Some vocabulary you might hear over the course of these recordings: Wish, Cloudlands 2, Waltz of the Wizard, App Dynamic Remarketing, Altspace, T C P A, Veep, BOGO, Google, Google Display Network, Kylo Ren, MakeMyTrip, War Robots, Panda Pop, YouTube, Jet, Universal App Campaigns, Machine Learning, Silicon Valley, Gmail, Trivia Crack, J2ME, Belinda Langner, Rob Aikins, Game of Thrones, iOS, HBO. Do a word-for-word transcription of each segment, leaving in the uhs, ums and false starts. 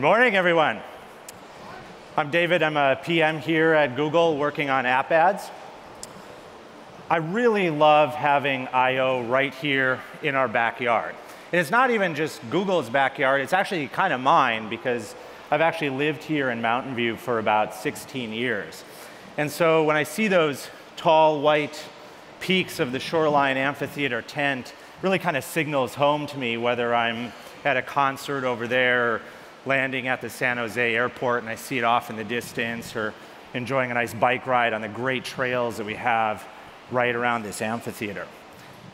Good morning, everyone. I'm David. I'm a P M here at Google working on app ads. I really love having I O right here in our backyard. And it's not even just Google's backyard. It's actually kind of mine because I've actually lived here in Mountain View for about sixteen years. And so when I see those tall white peaks of the Shoreline Amphitheatre tent, it really kind of signals home to me, whether I'm at a concert over there, landing at the San Jose airport and I see it off in the distance, or enjoying a nice bike ride on the great trails that we have right around this amphitheater.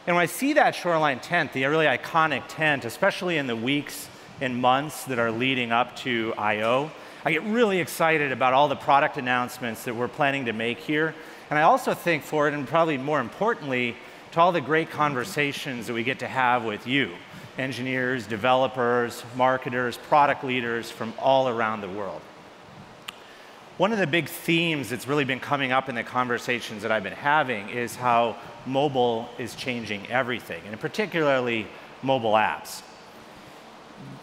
And when I see that Shoreline tent, the really iconic tent, especially in the weeks and months that are leading up to I O, I get really excited about all the product announcements that we're planning to make here. And I also think for it, and probably more importantly, to all the great conversations that we get to have with you, engineers, developers, marketers, product leaders from all around the world. One of the big themes that's really been coming up in the conversations that I've been having is how mobile is changing everything, and particularly mobile apps.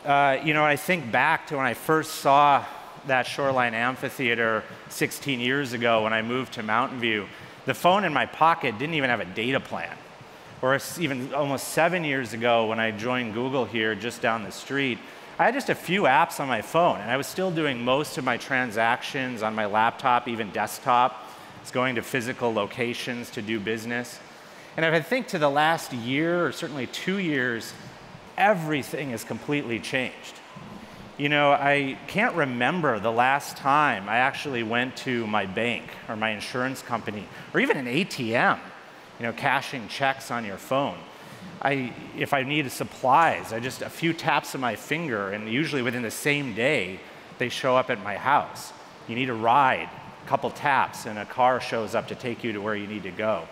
Uh, you know, I think back to when I first saw that Shoreline Amphitheater sixteen years ago when I moved to Mountain View, the phone in my pocket didn't even have a data plan. Or even almost seven years ago when I joined Google here just down the street, I had just a few apps on my phone, and I was still doing most of my transactions on my laptop, even desktop. It's going to physical locations to do business. And if I think to the last year, or certainly two years, everything has completely changed. You know, I can't remember the last time I actually went to my bank or my insurance company or even an A T M, you know, cashing checks on your phone. I, if I needed supplies, I just a few taps of my finger and usually within the same day, they show up at my house. You need a ride, a couple taps and a car shows up to take you to where you need to go.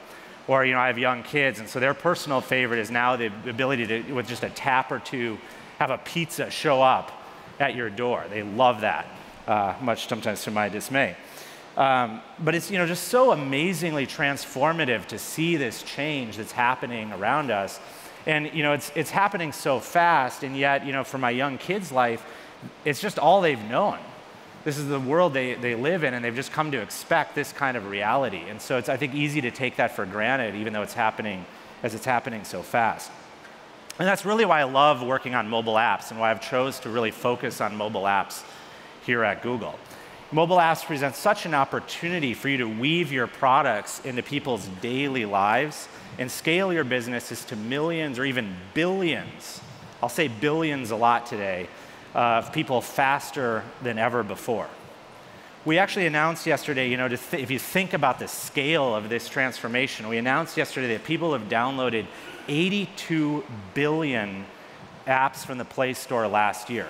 Or, you know, I have young kids and so their personal favorite is now the ability to, with just a tap or two, have a pizza show up at your door. They love that, uh, much sometimes to my dismay. Um, but it's, you know, just so amazingly transformative to see this change that's happening around us. And, you know, it's, it's happening so fast, and yet, you know, for my young kids' life, it's just all they've known. This is the world they, they live in, and they've just come to expect this kind of reality. And so it's, I think, easy to take that for granted, even though it's happening as it's happening so fast. And that's really why I love working on mobile apps and why I've chose to really focus on mobile apps here at Google. Mobile apps present such an opportunity for you to weave your products into people's daily lives and scale your businesses to millions or even billions, I'll say billions a lot today, uh, of people faster than ever before. We actually announced yesterday, you know, to th if you think about the scale of this transformation, we announced yesterday that people have downloaded eighty-two billion apps from the Play Store last year.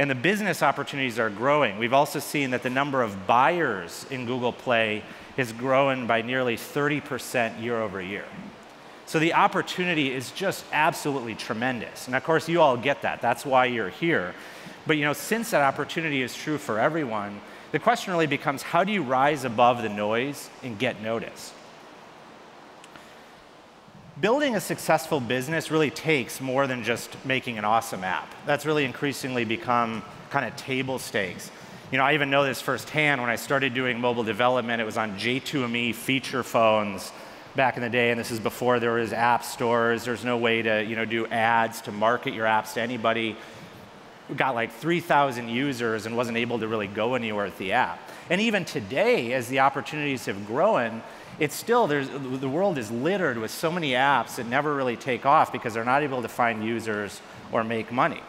And the business opportunities are growing. We've also seen that the number of buyers in Google Play has grown by nearly thirty percent year over year. So the opportunity is just absolutely tremendous. And of course, you all get that. That's why you're here. But you know, since that opportunity is true for everyone, the question really becomes, how do you rise above the noise and get noticed? Building a successful business really takes more than just making an awesome app. That's really increasingly become kind of table stakes. You know, I even know this firsthand. When I started doing mobile development, it was on J two M E feature phones back in the day, and this is before there was app stores. There's no way to, you know, do ads to market your apps to anybody. We got like three thousand users and wasn't able to really go anywhere with the app. And even today, as the opportunities have grown, it's still, there's, the world is littered with so many apps that never really take off because they're not able to find users or make money.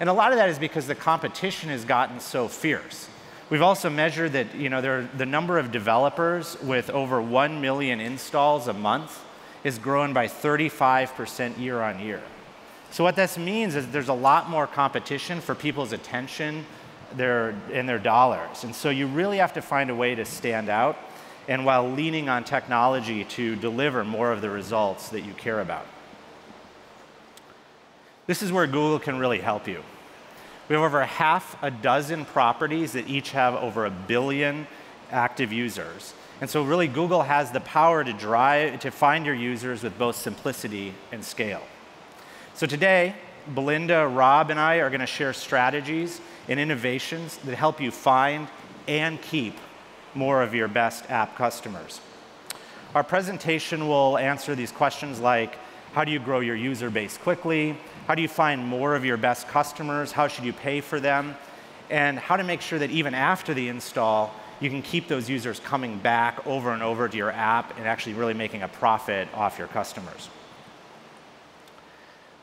And a lot of that is because the competition has gotten so fierce. We've also measured that, you know, there, the number of developers with over one million installs a month is growing by thirty-five percent year on year. So what this means is there's a lot more competition for people's attention their, and their dollars. And so you really have to find a way to stand out, and while leaning on technology to deliver more of the results that you care about. This is where Google can really help you. We have over half a dozen properties that each have over a billion active users. And so really Google has the power to drive, to find your users with both simplicity and scale. So today, Belinda, Rob, and I are going to share strategies and innovations that help you find and keep more of your best app customers. Our presentation will answer these questions like, how do you grow your user base quickly? How do you find more of your best customers? How should you pay for them? And how to make sure that even after the install, you can keep those users coming back over and over to your app and actually really making a profit off your customers.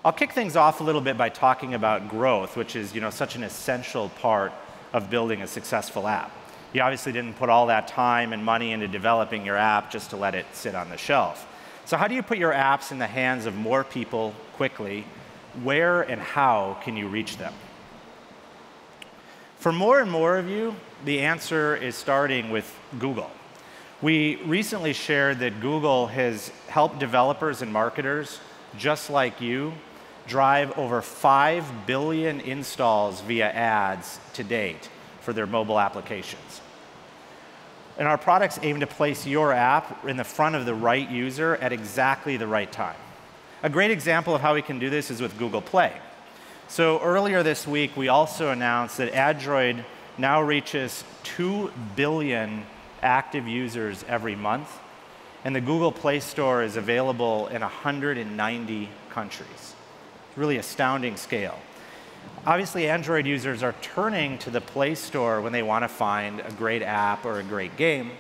I'll kick things off a little bit by talking about growth, which is, you know, such an essential part of building a successful app. You obviously didn't put all that time and money into developing your app just to let it sit on the shelf. So how do you put your apps in the hands of more people quickly? Where and how can you reach them? For more and more of you, the answer is starting with Google. We recently shared that Google has helped developers and marketers, just like you, drive over five billion installs via ads to date for their mobile applications. And our products aim to place your app in the front of the right user at exactly the right time. A great example of how we can do this is with Google Play. So earlier this week, we also announced that Android now reaches two billion active users every month, and the Google Play Store is available in one hundred ninety countries. Really astounding scale. Obviously, Android users are turning to the Play Store when they want to find a great app or a great game.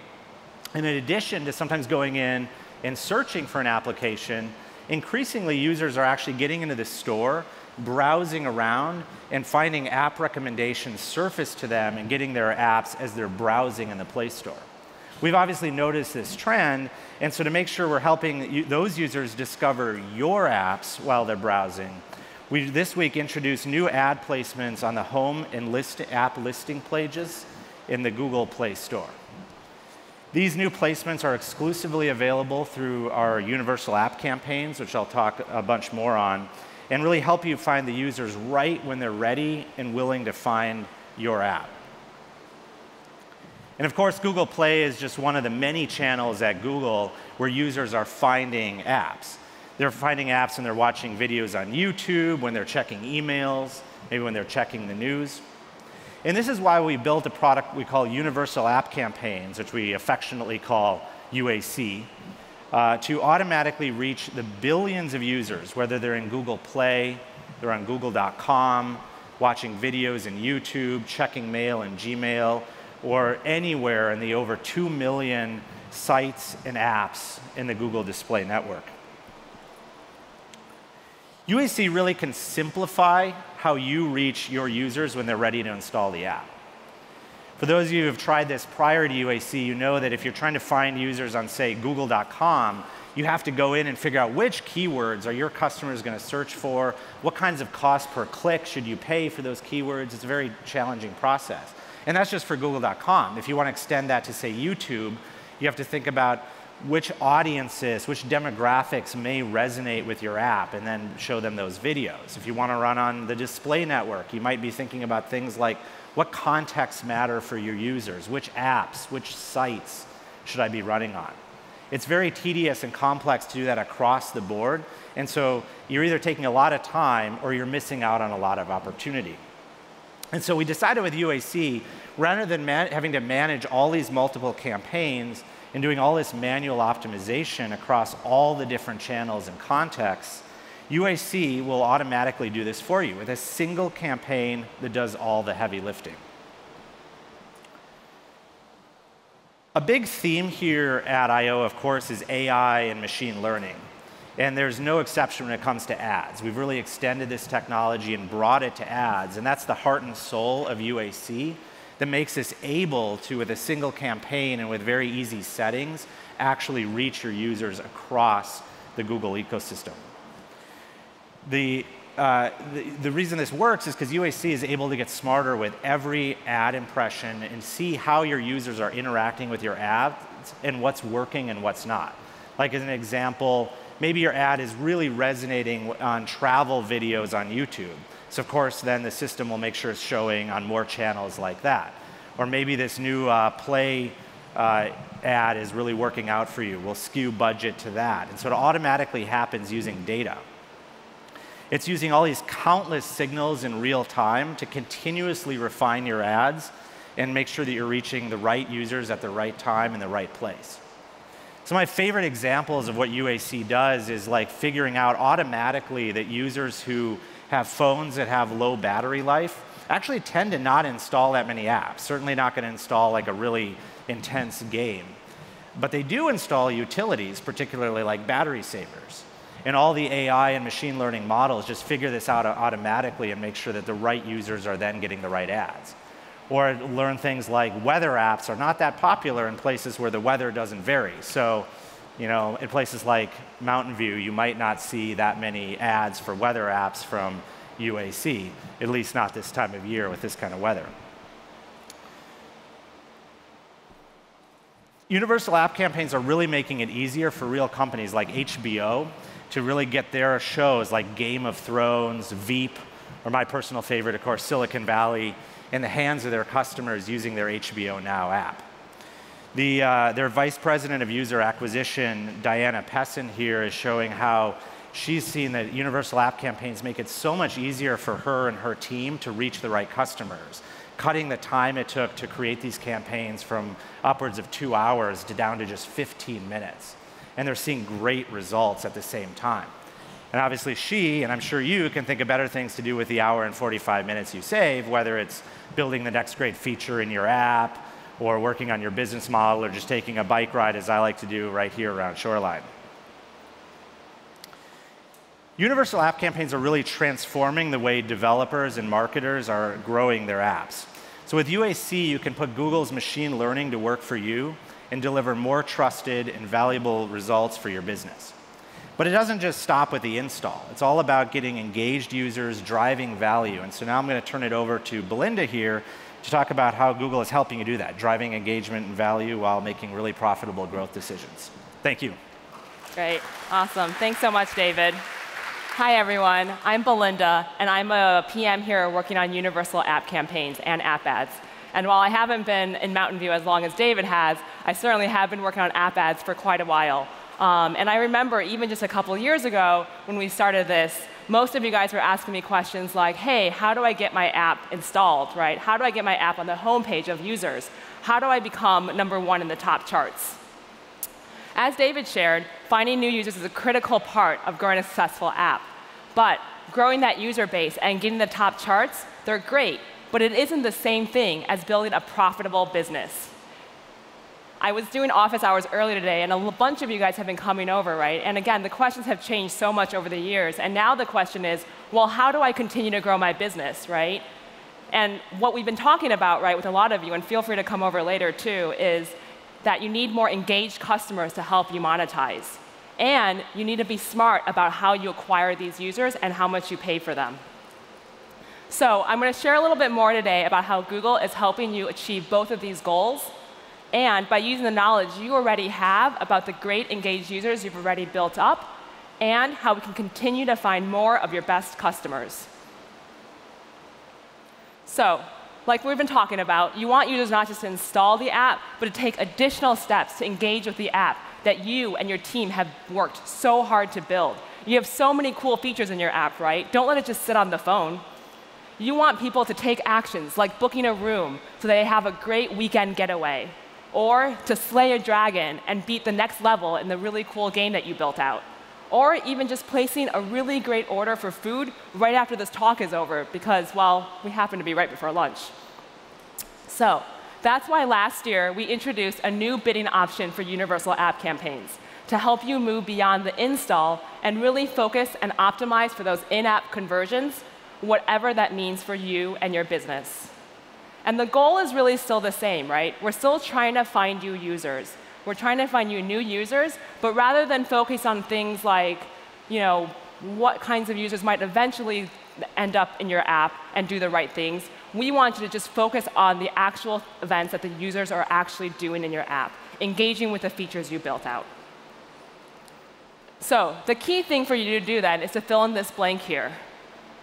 And in addition to sometimes going in and searching for an application, increasingly users are actually getting into the store, browsing around, and finding app recommendations surfaced to them and getting their apps as they're browsing in the Play Store. We've obviously noticed this trend, and so to make sure we're helping those users discover your apps while they're browsing, we this week introduced new ad placements on the home and list app listing pages in the Google Play Store. These new placements are exclusively available through our Universal App Campaigns, which I'll talk a bunch more on, and really help you find the users right when they're ready and willing to find your app. And of course, Google Play is just one of the many channels at Google where users are finding apps. They're finding apps and they're watching videos on YouTube, when they're checking emails, maybe when they're checking the news. And this is why we built a product we call Universal App Campaigns, which we affectionately call U A C. Uh, to automatically reach the billions of users, whether they're in Google Play, they're on Google dot com, watching videos in YouTube, checking mail and Gmail, or anywhere in the over two million sites and apps in the Google Display Network. U A C really can simplify how you reach your users when they're ready to install the app. For those of you who have tried this prior to U A C, you know that if you're trying to find users on, say, Google dot com, you have to go in and figure out which keywords are your customers going to search for, what kinds of cost per click should you pay for those keywords. It's a very challenging process. And that's just for Google dot com. If you want to extend that to, say, YouTube, you have to think about which audiences, which demographics may resonate with your app, and then show them those videos. If you want to run on the Display Network, you might be thinking about things like, what contexts matter for your users? Which apps, which sites should I be running on? It's very tedious and complex to do that across the board, and so you're either taking a lot of time or you're missing out on a lot of opportunity. And so we decided with U A C, rather than having to manage all these multiple campaigns and doing all this manual optimization across all the different channels and contexts, U A C will automatically do this for you with a single campaign that does all the heavy lifting. A big theme here at I O, of course, is A I and machine learning. And there's no exception when it comes to ads. We've really extended this technology and brought it to ads, and that's the heart and soul of U A C that makes us able to, with a single campaign and with very easy settings, actually reach your users across the Google ecosystem. The, uh, the, the reason this works is because U A C is able to get smarter with every ad impression and see how your users are interacting with your ads and what's working and what's not. Like as an example, maybe your ad is really resonating on travel videos on YouTube. So of course, then the system will make sure it's showing on more channels like that. Or maybe this new uh, Play uh, ad is really working out for you. We'll skew budget to that. And so it automatically happens using data. It's using all these countless signals in real time to continuously refine your ads and make sure that you're reaching the right users at the right time in the right place. So my favorite examples of what U A C does is like figuring out automatically that users who have phones that have low battery life actually tend to not install that many apps, certainly not going to install like a really intense game. But they do install utilities, particularly like battery savers. And all the A I and machine learning models just figure this out automatically and make sure that the right users are then getting the right ads. Or learn things like weather apps are not that popular in places where the weather doesn't vary. So, you know, in places like Mountain View, you might not see that many ads for weather apps from U A C, at least not this time of year with this kind of weather. Universal App Campaigns are really making it easier for real companies like H B O to really get their shows like Game of Thrones, Veep, or my personal favorite, of course, Silicon Valley, in the hands of their customers using their H B O Now app. The, uh, their Vice President of User Acquisition, Diana Pessin, here is showing how she's seen that Universal App Campaigns make it so much easier for her and her team to reach the right customers, cutting the time it took to create these campaigns from upwards of two hours to down to just fifteen minutes. And they're seeing great results at the same time. And obviously she, and I'm sure you, can think of better things to do with the hour and forty-five minutes you save, whether it's building the next great feature in your app, or working on your business model, or just taking a bike ride, as I like to do right here around Shoreline. Universal App Campaigns are really transforming the way developers and marketers are growing their apps. So with U A C, you can put Google's machine learning to work for you and deliver more trusted and valuable results for your business. But it doesn't just stop with the install. It's all about getting engaged users, driving value. And so now I'm going to turn it over to Belinda here to talk about how Google is helping you do that, driving engagement and value while making really profitable growth decisions. Thank you. Great. Awesome. Thanks so much, David. Hi, everyone. I'm Belinda, and I'm a P M here working on Universal App Campaigns and App Ads. And while I haven't been in Mountain View as long as David has, I certainly have been working on App Ads for quite a while. Um, and I remember even just a couple years ago when we started this, most of you guys were asking me questions like, hey, how do I get my app installed, right? How do I get my app on the homepage of users? How do I become number one in the top charts? As David shared, finding new users is a critical part of growing a successful app. But growing that user base and getting the top charts, they're great, but it isn't the same thing as building a profitable business. I was doing office hours earlier today, and a bunch of you guys have been coming over, right? And again, the questions have changed so much over the years. And now the question is, well, how do I continue to grow my business, right? And what we've been talking about, right, with a lot of you, and feel free to come over later too, is that you need more engaged customers to help you monetize. And you need to be smart about how you acquire these users and how much you pay for them. So I'm going to share a little bit more today about how Google is helping you achieve both of these goals, and by using the knowledge you already have about the great engaged users you've already built up, and how we can continue to find more of your best customers. So, like we've been talking about, you want users not just to install the app, but to take additional steps to engage with the app that you and your team have worked so hard to build. You have so many cool features in your app, right? Don't let it just sit on the phone. You want people to take actions, like booking a room so they have a great weekend getaway, or to slay a dragon and beat the next level in the really cool game that you built out, or even just placing a really great order for food right after this talk is over because, well, we happen to be right before lunch. So that's why last year we introduced a new bidding option for Universal App Campaigns to help you move beyond the install and really focus and optimize for those in-app conversions, whatever that means for you and your business. And the goal is really still the same, right? We're still trying to find you users. We're trying to find you new users, but rather than focus on things like, you know, what kinds of users might eventually end up in your app and do the right things, we want you to just focus on the actual events that the users are actually doing in your app, engaging with the features you built out. So the key thing for you to do then is to fill in this blank here.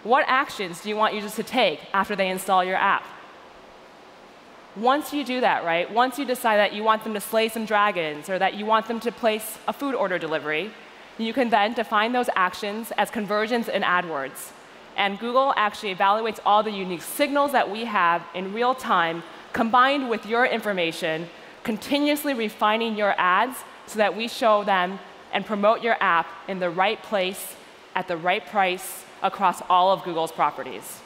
What actions do you want users to take after they install your app? Once you do that, right, once you decide that you want them to slay some dragons or that you want them to place a food order delivery, You can then define those actions as conversions in AdWords. And Google actually evaluates all the unique signals that we have in real time, combined with your information, continuously refining your ads so that we show them and promote your app in the right place, at the right price, across all of Google's properties.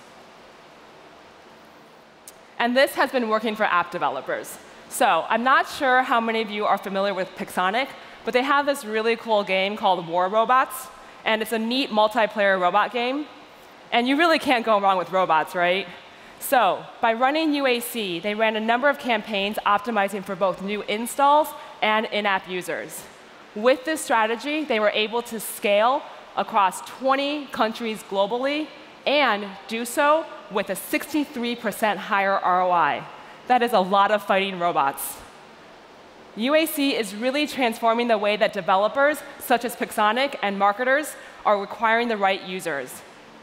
And this has been working for app developers. So I'm not sure how many of you are familiar with Pixonic, but they have this really cool game called War Robots. And it's a neat multiplayer robot game. And you really can't go wrong with robots, right? So by running U A C, they ran a number of campaigns optimizing for both new installs and in-app users. With this strategy, they were able to scale across twenty countries globally and do so with a sixty-three percent higher R O I. That is a lot of fighting robots. U A C is really transforming the way that developers, such as Pixonic and marketers, are acquiring the right users.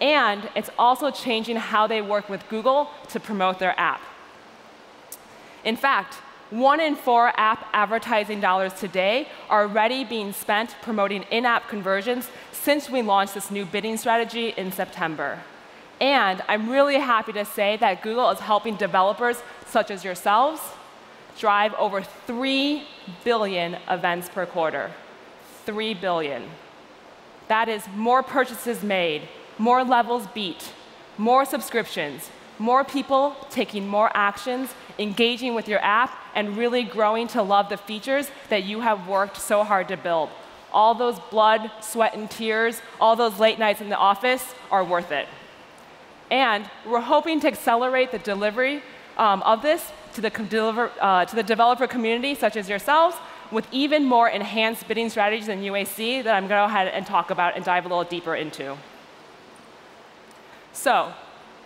And it's also changing how they work with Google to promote their app. In fact, one in four app advertising dollars today are already being spent promoting in-app conversions since we launched this new bidding strategy in September. And I'm really happy to say that Google is helping developers, such as yourselves, drive over three billion events per quarter. three billion. That is more purchases made, more levels beat, more subscriptions, more people taking more actions, engaging with your app, and really growing to love the features that you have worked so hard to build. All those blood, sweat, and tears, all those late nights in the office are worth it. And we're hoping to accelerate the delivery um, of this to the, deliver, uh, to the developer community, such as yourselves, with even more enhanced bidding strategies in U A C that I'm going to go ahead and talk about and dive a little deeper into. So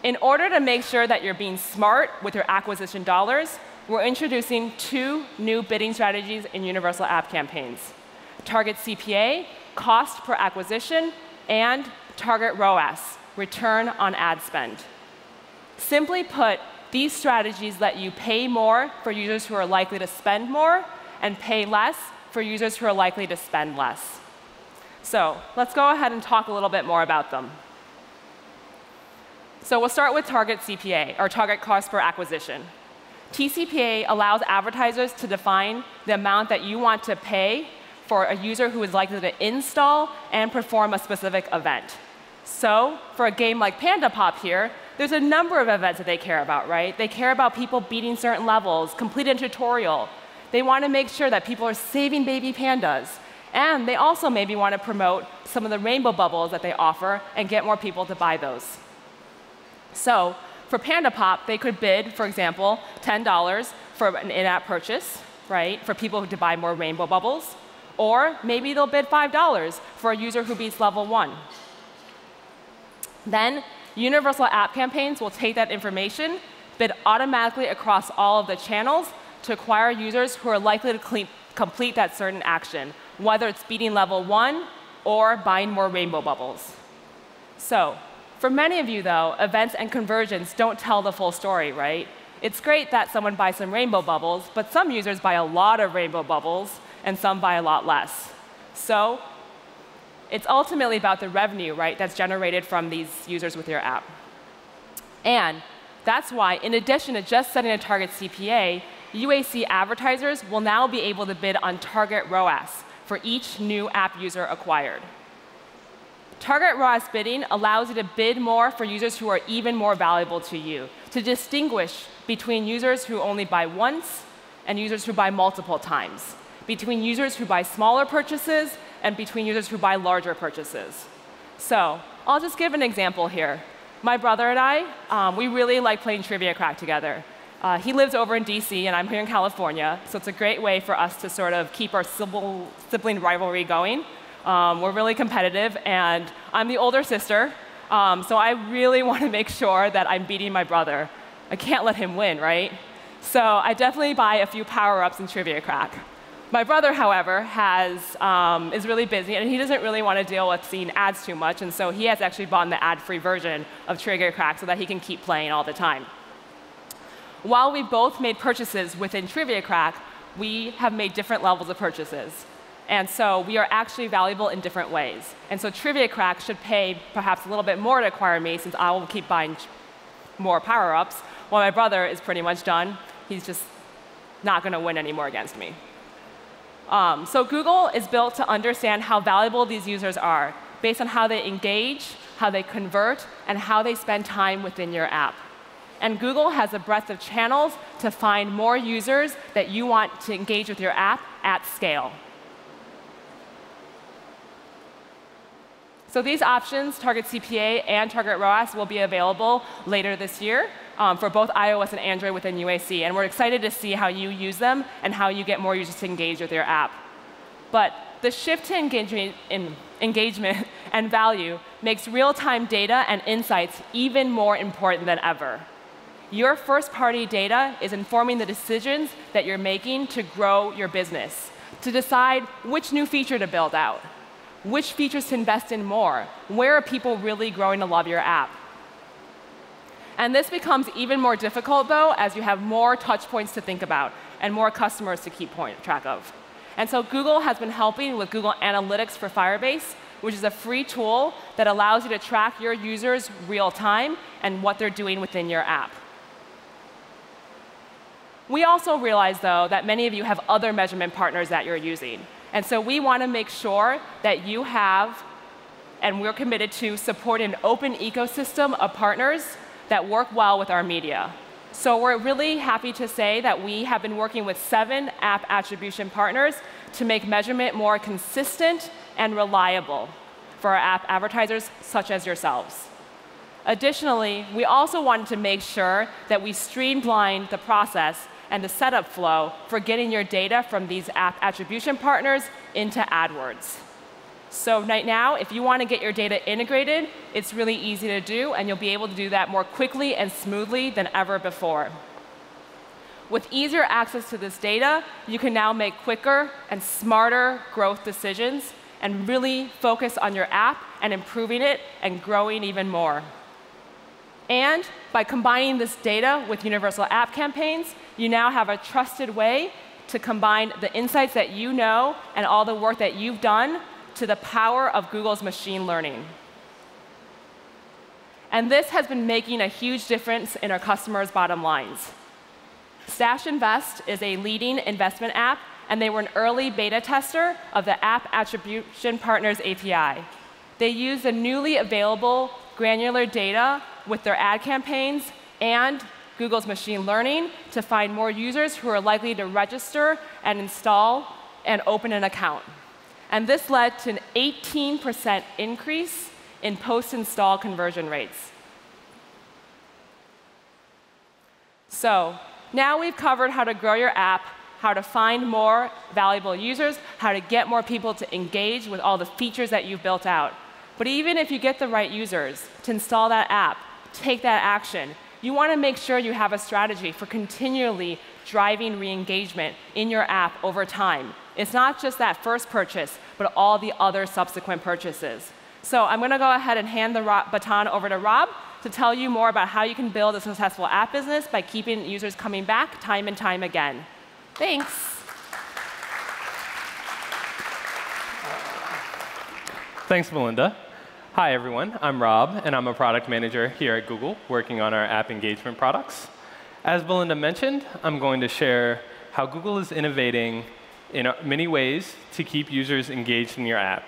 in order to make sure that you're being smart with your acquisition dollars, we're introducing two new bidding strategies in Universal App Campaigns. Target C P A, cost per acquisition, and target R O A S, return on ad spend. Simply put, these strategies let you pay more for users who are likely to spend more and pay less for users who are likely to spend less. So let's go ahead and talk a little bit more about them. So we'll start with target C P A, or target cost per acquisition. T C P A allows advertisers to define the amount that you want to pay for a user who is likely to install and perform a specific event. So for a game like Panda Pop here, there's a number of events that they care about, right? They care about people beating certain levels, completing a tutorial. They want to make sure that people are saving baby pandas. And they also maybe want to promote some of the rainbow bubbles that they offer and get more people to buy those. So for Panda Pop, they could bid, for example, ten dollars for an in-app purchase, right, for people to buy more rainbow bubbles. Or maybe they'll bid five dollars for a user who beats level one. Then Universal App Campaigns will take that information, bid automatically across all of the channels to acquire users who are likely to complete that certain action, whether it's beating level one or buying more rainbow bubbles. So for many of you, though, events and conversions don't tell the full story, right? It's great that someone buys some rainbow bubbles, but some users buy a lot of rainbow bubbles, and some buy a lot less. So it's ultimately about the revenue, right, that's generated from these users with your app. And that's why, in addition to just setting a target C P A, U A C advertisers will now be able to bid on target R O A S for each new app user acquired. Target R O A S bidding allows you to bid more for users who are even more valuable to you, to distinguish between users who only buy once and users who buy multiple times, between users who buy smaller purchases and between users who buy larger purchases. So I'll just give an example here. My brother and I, um, we really like playing Trivia Crack together. Uh, he lives over in D C, and I'm here in California, so it's a great way for us to sort of keep our sibling rivalry going. Um, we're really competitive, and I'm the older sister, um, so I really want to make sure that I'm beating my brother. I can't let him win, right? So I definitely buy a few power-ups in Trivia Crack. My brother, however, has, um, is really busy, and he doesn't really want to deal with seeing ads too much, and so he has actually bought the ad-free version of Trivia Crack so that he can keep playing all the time. While we both made purchases within Trivia Crack, we have made different levels of purchases. And so we are actually valuable in different ways. And so Trivia Crack should pay perhaps a little bit more to acquire me, since I will keep buying more power-ups, while my brother is pretty much done. He's just not going to win anymore against me. Um, so Google is built to understand how valuable these users are based on how they engage, how they convert, and how they spend time within your app. And Google has a breadth of channels to find more users that you want to engage with your app at scale. So these options, Target C P A and Target R O A S, will be available later this year um, for both iOS and Android within U A C. And we're excited to see how you use them and how you get more users to engage with your app. But the shift to engagement, in engagement and value makes real-time data and insights even more important than ever. Your first-party data is informing the decisions that you're making to grow your business, to decide which new feature to build out, which features to invest in more, where are people really growing to love your app. And this becomes even more difficult, though, as you have more touch points to think about and more customers to keep point track of. And so Google has been helping with Google Analytics for Firebase, which is a free tool that allows you to track your users real time and what they're doing within your app. We also realize, though, that many of you have other measurement partners that you're using. And so we want to make sure that you have, and we're committed to, support an open ecosystem of partners that work well with our media. So we're really happy to say that we have been working with seven app attribution partners to make measurement more consistent and reliable for our app advertisers, such as yourselves. Additionally, we also wanted to make sure that we streamlined the process and the setup flow for getting your data from these app attribution partners into AdWords. So right now, if you want to get your data integrated, it's really easy to do, and you'll be able to do that more quickly and smoothly than ever before. With easier access to this data, you can now make quicker and smarter growth decisions and really focus on your app and improving it and growing even more. And by combining this data with Universal App Campaigns, you now have a trusted way to combine the insights that you know and all the work that you've done to the power of Google's machine learning. And this has been making a huge difference in our customers' bottom lines. Stash Invest is a leading investment app, and they were an early beta tester of the App Attribution Partners A P I. They use the newly available granular data with their ad campaigns and Google's machine learning to find more users who are likely to register and install and open an account. And this led to an eighteen percent increase in post-install conversion rates. So now we've covered how to grow your app, how to find more valuable users, how to get more people to engage with all the features that you've built out. But even if you get the right users to install that app, take that action, you want to make sure you have a strategy for continually driving re-engagement in your app over time. It's not just that first purchase, but all the other subsequent purchases. So I'm going to go ahead and hand the baton over to Rob to tell you more about how you can build a successful app business by keeping users coming back time and time again. Thanks. Thanks, Melinda. Hi, everyone. I'm Rob, and I'm a product manager here at Google, working on our app engagement products. As Belinda mentioned, I'm going to share how Google is innovating in many ways to keep users engaged in your app.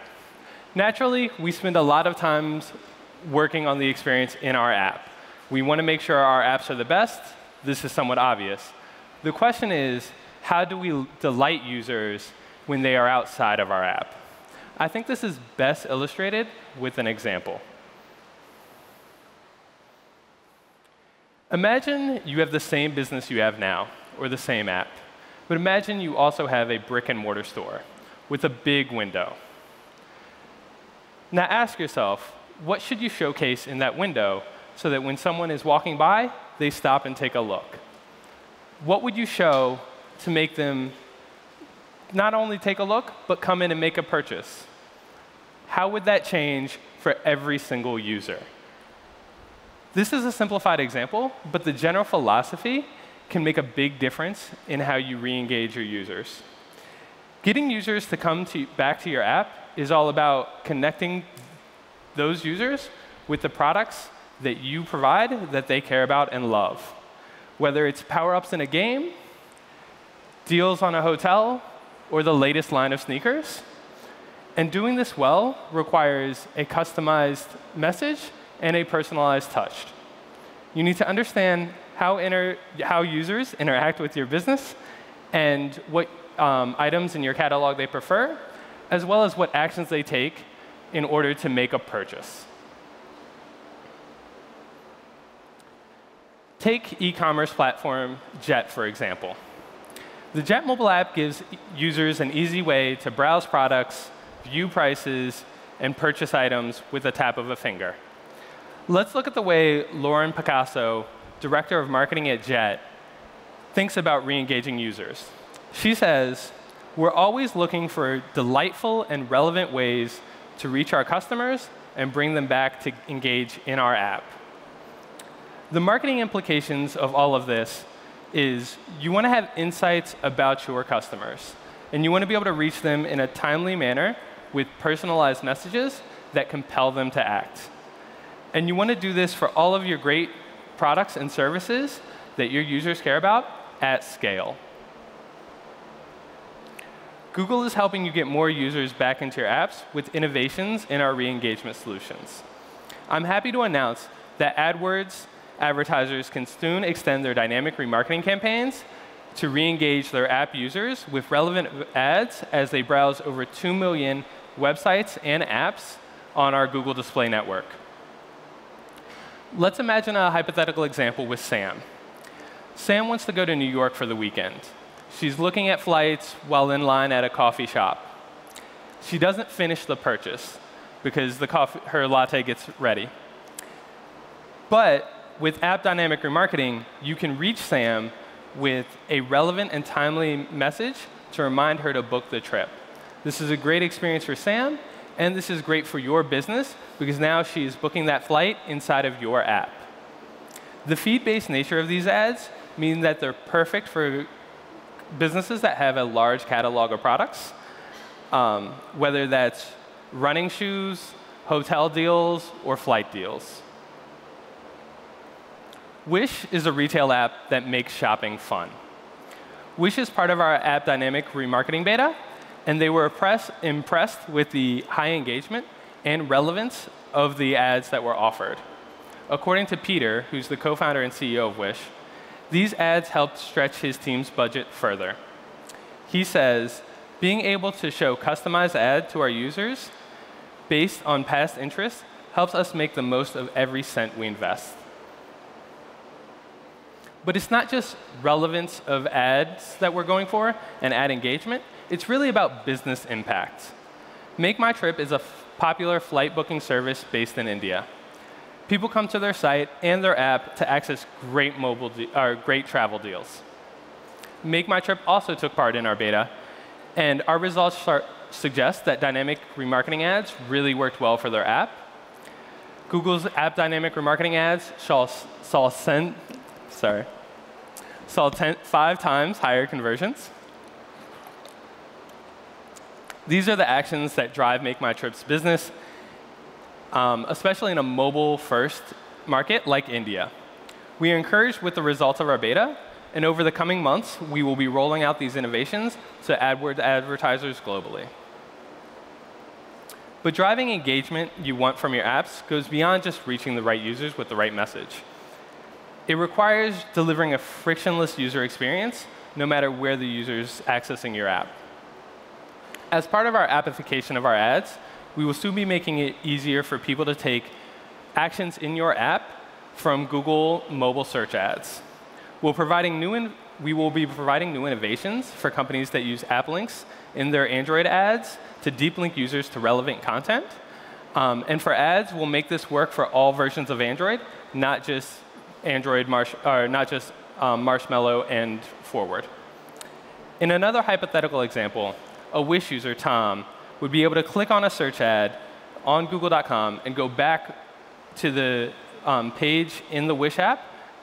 Naturally, we spend a lot of time working on the experience in our app. We want to make sure our apps are the best. This is somewhat obvious. The question is, how do we delight users when they are outside of our app? I think this is best illustrated with an example. Imagine you have the same business you have now, or the same app. But imagine you also have a brick and mortar store with a big window. Now ask yourself, what should you showcase in that window so that when someone is walking by, they stop and take a look? What would you show to make them not only take a look, but come in and make a purchase? How would that change for every single user? This is a simplified example, but the general philosophy can make a big difference in how you re-engage your users. Getting users to come to, back to your app is all about connecting those users with the products that you provide that they care about and love. Whether it's power-ups in a game, deals on a hotel, or the latest line of sneakers. And doing this well requires a customized message and a personalized touch. You need to understand how, inter how users interact with your business and what um, items in your catalog they prefer, as well as what actions they take in order to make a purchase. Take e-commerce platform Jet, for example. The Jet mobile app gives users an easy way to browse products, view prices, and purchase items with a tap of a finger. Let's look at the way Lauren Picasso, Director of Marketing at Jet, thinks about re-engaging users. She says, "We're always looking for delightful and relevant ways to reach our customers and bring them back to engage in our app." The marketing implications of all of this is you want to have insights about your customers, and you want to be able to reach them in a timely manner with personalized messages that compel them to act. And you want to do this for all of your great products and services that your users care about at scale. Google is helping you get more users back into your apps with innovations in our re-engagement solutions. I'm happy to announce that AdWords advertisers can soon extend their dynamic remarketing campaigns to re-engage their app users with relevant ads as they browse over two million websites and apps on our Google Display Network. Let's imagine a hypothetical example with Sam. Sam wants to go to New York for the weekend. She's looking at flights while in line at a coffee shop. She doesn't finish the purchase because the coffee, her latte gets ready. But with App Dynamic Remarketing, you can reach Sam with a relevant and timely message to remind her to book the trip. This is a great experience for Sam, and this is great for your business because now she is booking that flight inside of your app. The feed-based nature of these ads means that they're perfect for businesses that have a large catalog of products, um, whether that's running shoes, hotel deals, or flight deals. Wish is a retail app that makes shopping fun. Wish is part of our App Dynamic Remarketing beta, and they were impress impressed with the high engagement and relevance of the ads that were offered. According to Peter, who's the co-founder and C E O of Wish, these ads helped stretch his team's budget further. He says, "Being able to show customized ads to our users based on past interests helps us make the most of every cent we invest." But it's not just relevance of ads that we're going for and ad engagement. It's really about business impact. MakeMyTrip is a popular flight booking service based in India. People come to their site and their app to access great, mobile de or great travel deals. MakeMyTrip also took part in our beta, and our results suggest that dynamic remarketing ads really worked well for their app. Google's App Dynamic Remarketing ads saw, saw send Sorry, saw ten, five times higher conversions. These are the actions that drive MakeMyTrip's business, um, especially in a mobile-first market like India. We are encouraged with the results of our beta, and over the coming months, we will be rolling out these innovations to AdWords advertisers globally. But driving engagement you want from your apps goes beyond just reaching the right users with the right message. It requires delivering a frictionless user experience, no matter where the user is accessing your app. As part of our appification of our ads, we will soon be making it easier for people to take actions in your app from Google Mobile Search ads. We'll providing new in we will be providing new innovations for companies that use app links in their Android ads to deep link users to relevant content. Um, and for ads, we'll make this work for all versions of Android, not just Android, marsh or not just um, Marshmallow and Forward. In another hypothetical example, a Wish user, Tom, would be able to click on a search ad on Google dot com and go back to the um, page in the Wish app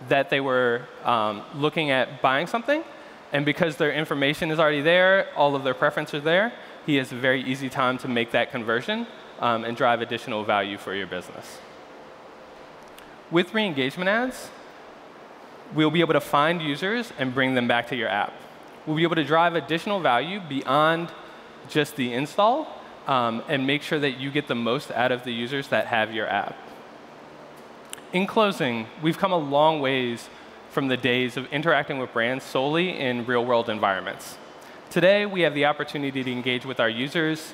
that they were um, looking at buying something And because their information is already there, all of their preferences are there, he has a very easy time to make that conversion um, and drive additional value for your business. With re-engagement ads, we'll be able to find users and bring them back to your app. We'll be able to drive additional value beyond just the install um, and make sure that you get the most out of the users that have your app. In closing, we've come a long ways from the days of interacting with brands solely in real-world environments. Today, we have the opportunity to engage with our users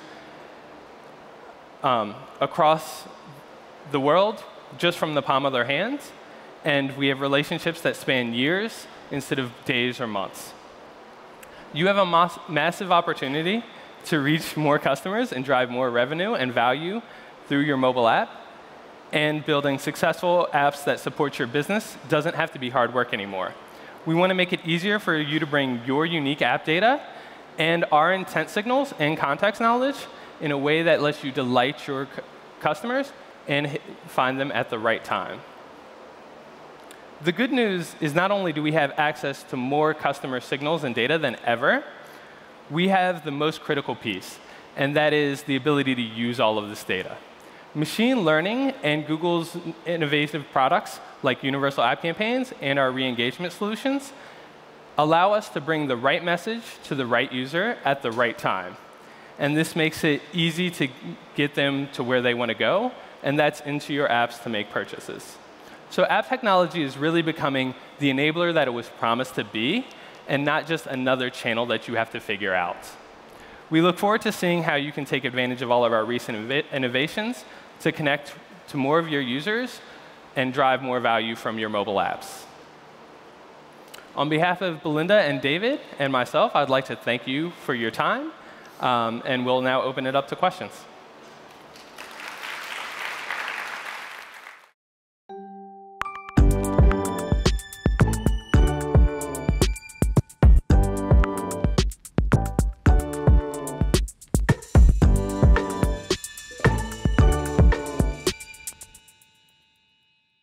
um, across the world just from the palm of their hands, and we have relationships that span years instead of days or months. You have a mas- massive opportunity to reach more customers and drive more revenue and value through your mobile app. And building successful apps that support your business doesn't have to be hard work anymore. We want to make it easier for you to bring your unique app data and our intent signals and context knowledge in a way that lets you delight your customers and find them at the right time. The good news is not only do we have access to more customer signals and data than ever, we have the most critical piece, and that is the ability to use all of this data. Machine learning and Google's innovative products like Universal App Campaigns and our re-engagement solutions allow us to bring the right message to the right user at the right time. And this makes it easy to get them to where they want to go, and that's into your apps to make purchases. So app technology is really becoming the enabler that it was promised to be, and not just another channel that you have to figure out. We look forward to seeing how you can take advantage of all of our recent innovations to connect to more of your users and drive more value from your mobile apps. On behalf of Belinda and David and myself, I'd like to thank you for your time, um, and we'll now open it up to questions.